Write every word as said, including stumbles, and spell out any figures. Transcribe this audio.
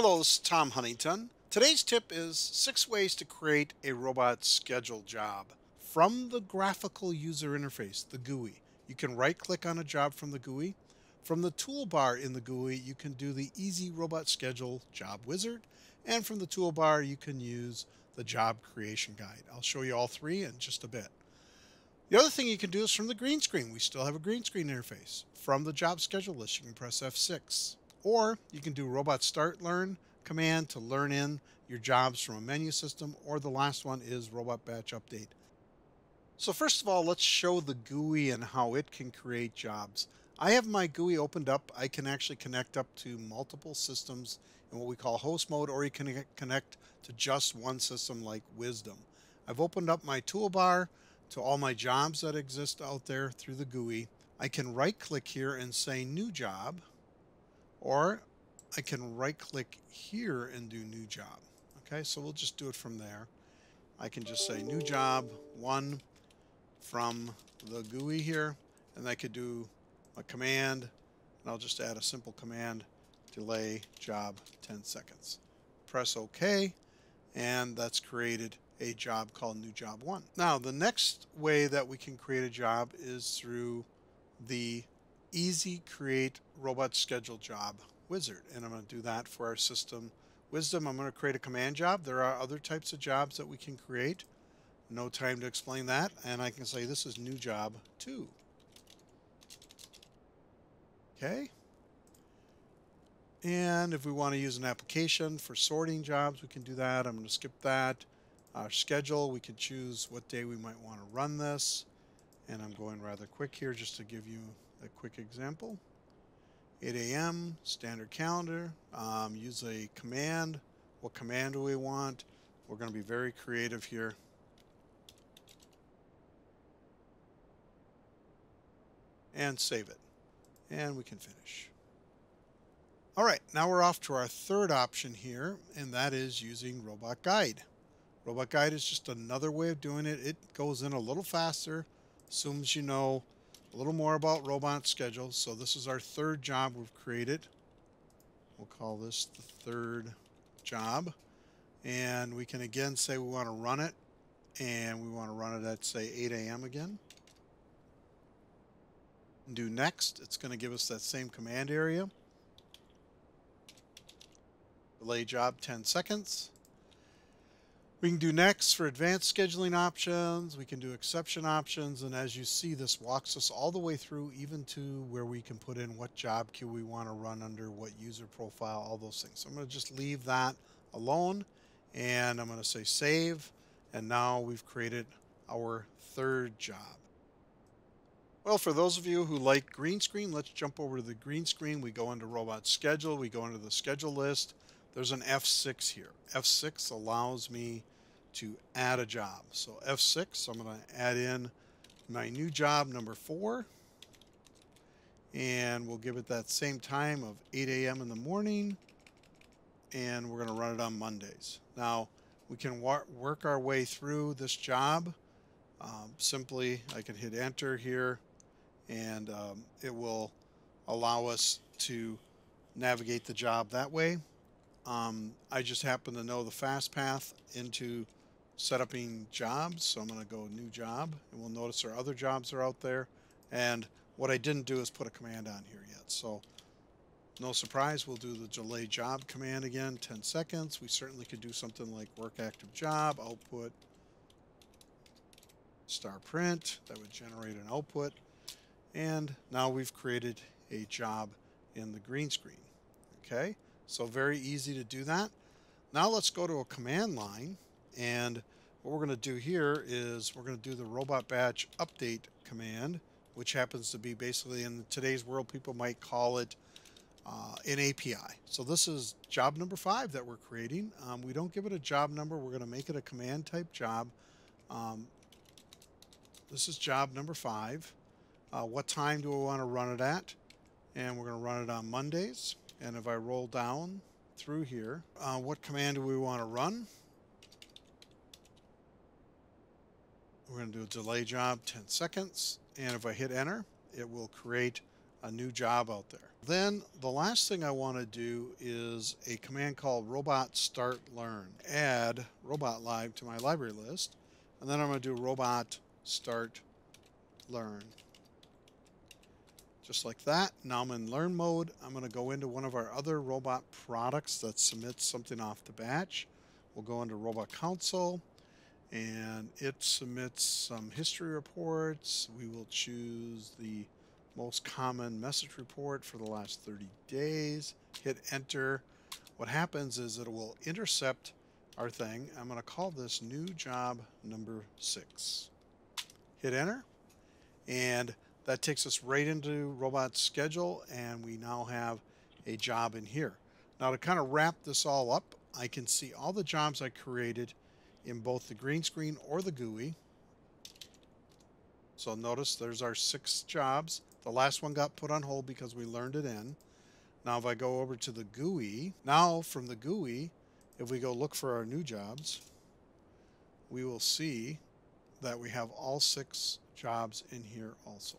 Hello, it's Tom Huntington. Today's tip is six ways to create a robot schedule job from the graphical user interface, the G U I. You can right-click on a job from the G U I. From the toolbar in the G U I, you can do the easy robot schedule job wizard. And from the toolbar, you can use the job creation guide. I'll show you all three in just a bit. The other thing you can do is from the green screen. We still have a green screen interface. From the job schedule list, you can press F six. Or you can do robot start learn command to learn in your jobs from a menu system, or the last one is robot batch update. So first of all, let's show the G U I and how it can create jobs. I have my G U I opened up. I can actually connect up to multiple systems in what we call host mode, or you can connect to just one system like Wisdom. I've opened up my toolbar to all my jobs that exist out there through the G U I. I can right click here and say new job. Or I can right click here and do new job. Okay, so we'll just do it from there. I can just say new job one from the G U I here, and I could do a command, and I'll just add a simple command, delay job ten seconds. Press OK, and that's created a job called new job one. Now, the next way that we can create a job is through the easy create robot schedule job wizard, and I'm going to do that for our system Wisdom. I'm going to create a command job. There are other types of jobs that we can create, no time to explain that, and I can say this is new job two. Okay, and if we want to use an application for sorting jobs, we can do that. I'm going to skip that. Our schedule, we can choose what day we might want to run this, and I'm going rather quick here just to give you a quick example. eight A M standard calendar. Um, use a command. What command do we want? We're going to be very creative here. And save it. And we can finish. All right, now we're off to our third option here, and that is using Robot Guide. Robot Guide is just another way of doing it. It goes in a little faster, assumes you know a little more about robot schedules. So this is our third job we've created. We'll call this the third job. And we can again say we want to run it. And we want to run it at, say, eight A M again. Do next. It's going to give us that same command area. Delay job ten seconds. We can do next for advanced scheduling options. We can do exception options. And as you see, this walks us all the way through, even to where we can put in what job queue we want to run under, what user profile, all those things. So I'm going to just leave that alone. And I'm going to say save. And now we've created our third job. Well, for those of you who like green screen, let's jump over to the green screen. We go into Robot Schedule. We go into the schedule list. There's an F six here. F six allows me to add a job. So F six, I'm going to add in my new job number four. And we'll give it that same time of eight A M in the morning. And we're going to run it on Mondays. Now, we can work our way through this job. Um, simply, I can hit enter here. And um, it will allow us to navigate the job that way. Um, I just happen to know the fast path into setting up jobs, so I'm going to go new job, and we'll notice our other jobs are out there. And what I didn't do is put a command on here yet, so no surprise, we'll do the delay job command again, ten seconds. We certainly could do something like work active job, output, star print, that would generate an output. And now we've created a job in the green screen. Okay. So very easy to do that. Now let's go to a command line, and what we're going to do here is we're going to do the robot batch update command, which happens to be basically, in today's world, people might call it uh, an A P I. So this is job number five that we're creating. Um, we don't give it a job number. We're going to make it a command type job. Um, this is job number five. Uh, what time do we want to run it at? And we're going to run it on Mondays. And if I roll down through here, uh, what command do we want to run? We're going to do a delay job ten seconds. And if I hit enter, it will create a new job out there. Then the last thing I want to do is a command called robot start learn. Add robot live to my library list, and then I'm going to do robot start learn. Just like that. Now I'm in learn mode. I'm going to go into one of our other robot products that submits something off the batch. We'll go into Robot Console, and it submits some history reports. We will choose the most common message report for the last thirty days. Hit enter. What happens is it will intercept our thing. I'm going to call this new job number six. Hit enter, and that takes us right into Robot Schedule, and we now have a job in here. Now to kind of wrap this all up, I can see all the jobs I created in both the green screen or the G U I. So notice there's our six jobs. The last one got put on hold because we learned it in. Now if I go over to the G U I, now from the G U I, if we go look for our new jobs, we will see that we have all six jobs in here also.